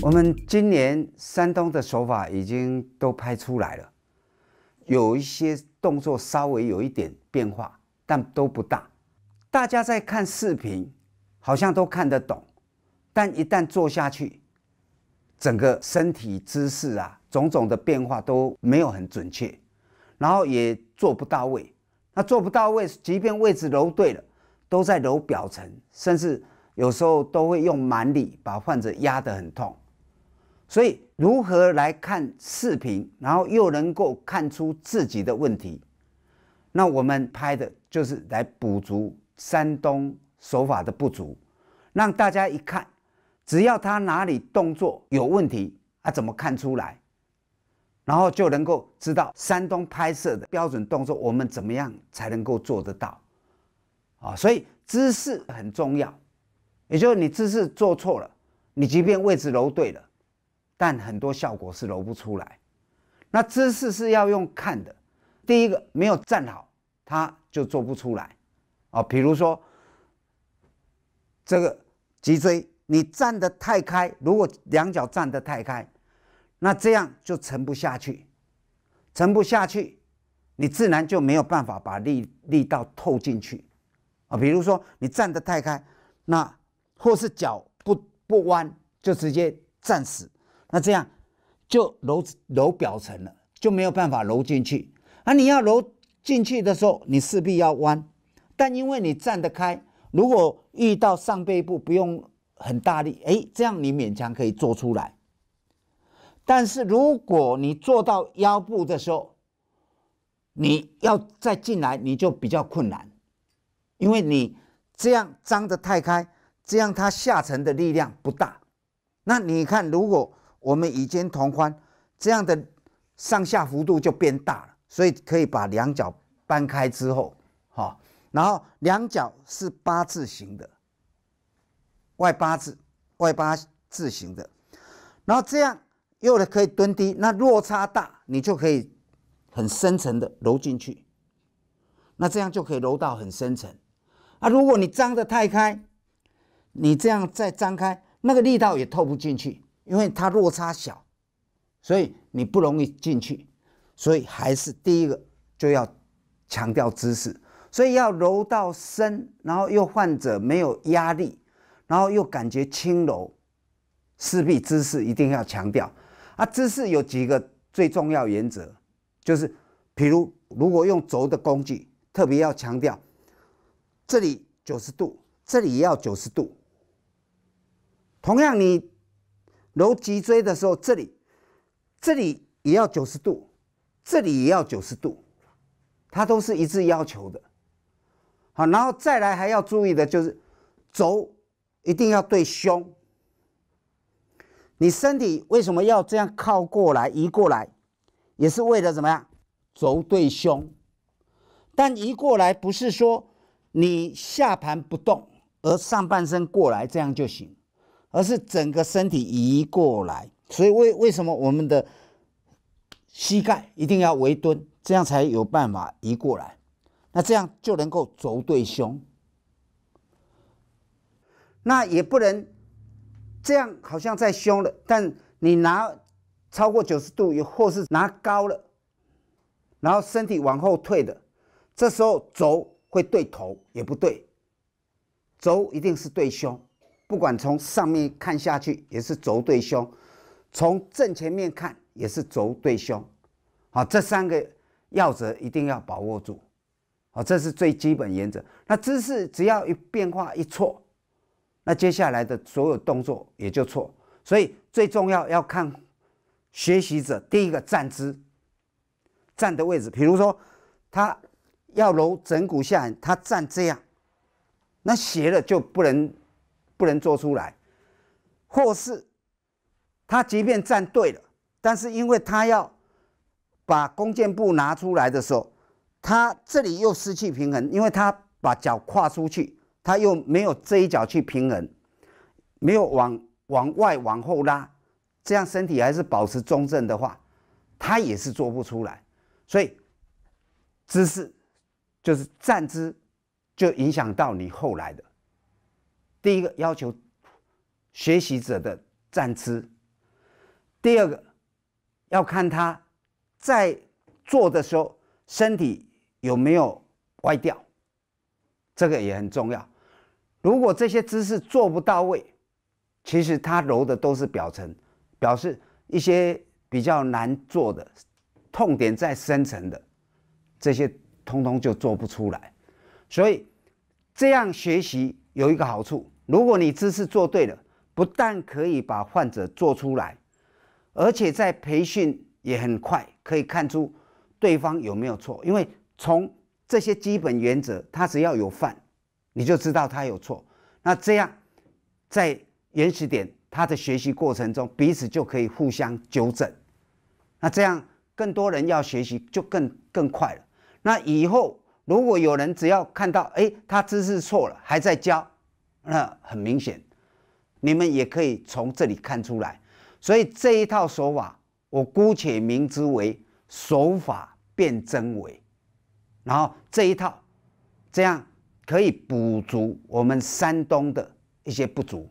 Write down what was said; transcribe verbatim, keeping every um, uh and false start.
我们今年山东的手法已经都拍出来了，有一些动作稍微有一点变化，但都不大。大家在看视频，好像都看得懂，但一旦做下去，整个身体姿势啊，种种的变化都没有很准确，然后也做不到位。那做不到位，即便位置揉对了，都在揉表层，甚至有时候都会用蛮力把患者压得很痛。所以，如何来看视频，然后又能够看出自己的问题，那我们拍的就是来补足山东手法的不足，让大家一看，只要他哪里动作有问题，啊，怎么看出来？ 然后就能够知道山东拍摄的标准动作，我们怎么样才能够做得到？啊，所以姿势很重要，也就是你姿势做错了，你即便位置揉对了，但很多效果是揉不出来。那姿势是要用看的，第一个没有站好，它就做不出来。啊，比如说这个脊椎，你站得太开，如果两脚站得太开。 那这样就沉不下去，沉不下去，你自然就没有办法把力力道透进去啊。比如说你站得太开，那或是脚不不弯，就直接站死，那这样就揉揉表层了，就没有办法揉进去。啊，你要揉进去的时候，你势必要弯，但因为你站得开，如果遇到上背部不用很大力，哎，这样你勉强可以做出来。 但是如果你做到腰部的时候，你要再进来，你就比较困难，因为你这样张得太开，这样它下沉的力量不大。那你看，如果我们与肩同宽，这样的上下幅度就变大了，所以可以把两脚搬开之后，好，然后两脚是八字形的，外八字、外八字形的，然后这样。 右的可以蹲低，那落差大，你就可以很深层的揉进去，那这样就可以揉到很深层。啊，如果你张得太开，你这样再张开，那个力道也透不进去，因为它落差小，所以你不容易进去。所以还是第一个就要强调姿势，所以要揉到深，然后又患者没有压力，然后又感觉轻柔，势必姿势一定要强调。 啊，姿势有几个最重要原则，就是比如如果用轴的工具，特别要强调，这里九十度，这里也要九十度。同样，你揉脊椎的时候，这里这里也要九十度，这里也要九十度，它都是一致要求的。好，然后再来还要注意的就是，轴一定要对胸。 你身体为什么要这样靠过来、移过来，也是为了怎么样？轴对胸。但移过来不是说你下盘不动，而上半身过来这样就行，而是整个身体移过来。所以为为什么我们的膝盖一定要微蹲，这样才有办法移过来？那这样就能够轴对胸。那也不能。 这样好像在胸了，但你拿超过九十度，也或是拿高了，然后身体往后退的，这时候轴会对头也不对，轴一定是对胸，不管从上面看下去也是轴对胸，从正前面看也是轴对胸，好，这三个要则一定要把握住，好，这是最基本原则。那姿势只要一变化一错。 那接下来的所有动作也就错，所以最重要要看学习者第一个站姿，站的位置。比如说，他要揉枕骨下缘，他站这样，那斜了就不能不能做出来。或是他即便站对了，但是因为他要把弓箭步拿出来的时候，他这里又失去平衡，因为他把脚跨出去。 他又没有这一脚去平衡，没有往往外往后拉，这样身体还是保持中正的话，他也是做不出来。所以姿势就是站姿，就影响到你后来的。第一个要求学习者的站姿第二个要看他在做的时候身体有没有歪掉，这个也很重要。如果这些姿势做不到位，其实他揉的都是表层，表示一些比较难做的，痛点在深层的，这些通通就做不出来。所以这样学习有一个好处，如果你姿势做对了，不但可以把患者做出来，而且在培训也很快可以看出对方有没有错，因为从这些基本原则，他只要有犯，你就知道他有错。那这样在原始点他的学习过程中，彼此就可以互相纠正。那这样更多人要学习就更更快了。那以后如果有人只要看到哎他姿势错了还在教，那很明显，你们也可以从这里看出来。所以这一套手法，我姑且名之为手法辨真伪。然后这一套这样可以补足我们山东的一些不足。